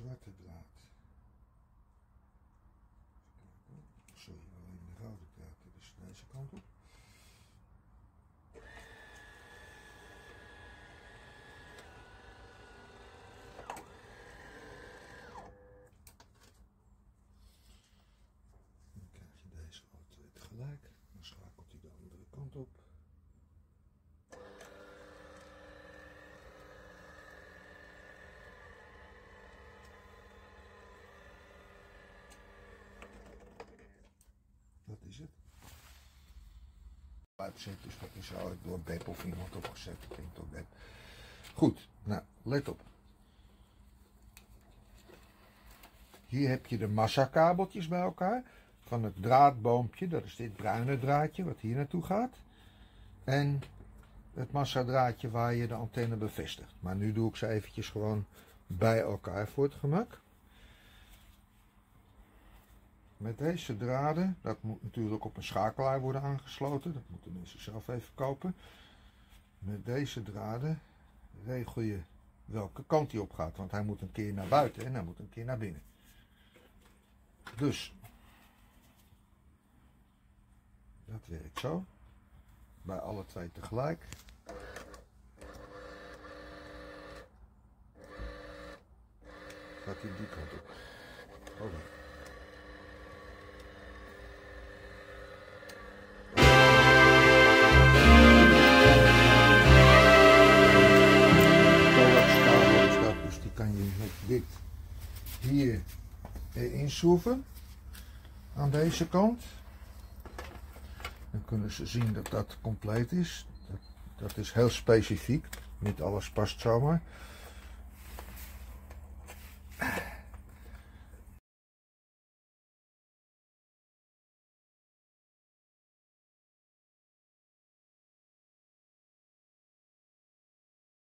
zwarte draad. Sorry, alleen de rode draad, dus deze kant op. Dan krijg je deze altijd tegelijk, dan schakelt hij de andere kant op. Dat is het. Pijp zit, dus dat is eigenlijk door Beb of iemand opgezet. Ik denk toch Beb. Goed, nou let op. Hier heb je de massakabeltjes bij elkaar. Van het draadboompje, dat is dit bruine draadje wat hier naartoe gaat. En het massadraadje waar je de antenne bevestigt. Maar nu doe ik ze eventjes gewoon bij elkaar voor het gemak. Met deze draden, dat moet natuurlijk op een schakelaar worden aangesloten, dat moeten mensen zelf even kopen. Met deze draden regel je welke kant hij op gaat, want hij moet een keer naar buiten en hij moet een keer naar binnen. Dus, dat werkt zo, bij alle twee tegelijk. Gaat hij die kant op. Oké. Kan je met dit hier inschroeven aan deze kant. Dan kunnen ze zien dat dat compleet is. Dat is heel specifiek, niet alles past zomaar.